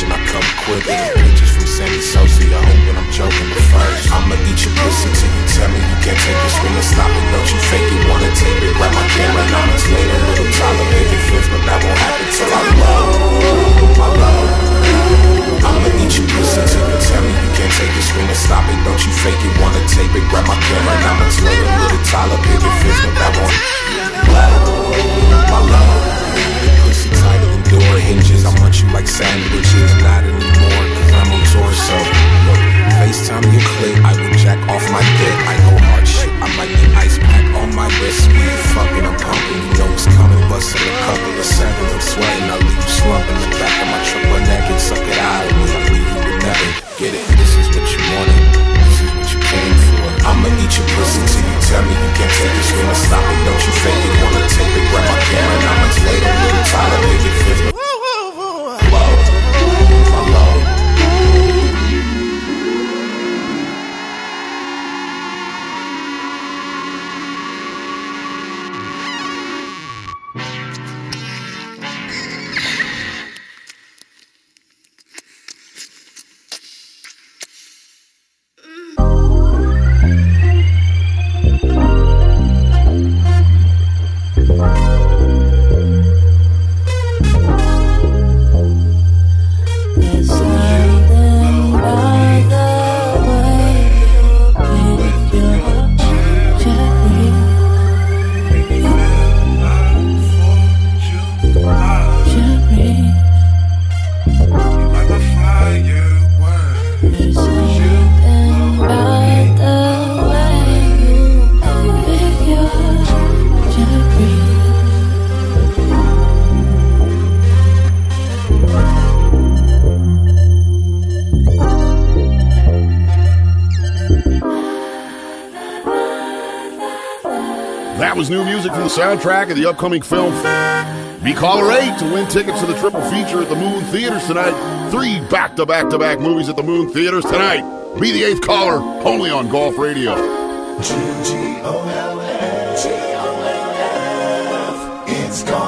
action, I come quick. Pictures from Sammy Sosa, you're hoping I'm joking at first. I'ma eat your pussy till you tell me you can't take this real. Stop it, don't you fake it, wanna tape it. Grab my camera, now it's later. Little Tyler, make it flips, but that won't happen till I love, I love. I'ma eat your pussy till you tell me you can't take this real. Stop it, don't you fake it, wanna tape it. Grab my camera, now it's later. Little Tyler, make it flips, but that won't happen. I love. Door hinges, I want you like sandwiches. Not anymore, cause I'm on tour, so look, FaceTime you click, I will jack off my dick. I know hard shit, I might need ice pack on my wrist. We fucking, I'm pumping, you know it's coming. Busting a couple of seconds, I'm sweating. I leave you slumping the back of my triple neck and suck it out of me. I leave you with nothing, get it, this is what you wanted, this is what you came for. I'ma eat your pussy till you tell me you can't take this. Wanna stop it, don't you fake it, wanna take it, grab my camera, now it's later, little Tyler, baby. Soundtrack of the upcoming film Be Caller 8 to win tickets to the triple feature at the Moon Theaters tonight. 3 back-to-back-to-back movies at the Moon Theaters tonight. Be the 8th caller, only on Golf Radio. G-G-O-L-F, G-O-L-F, it's Golf.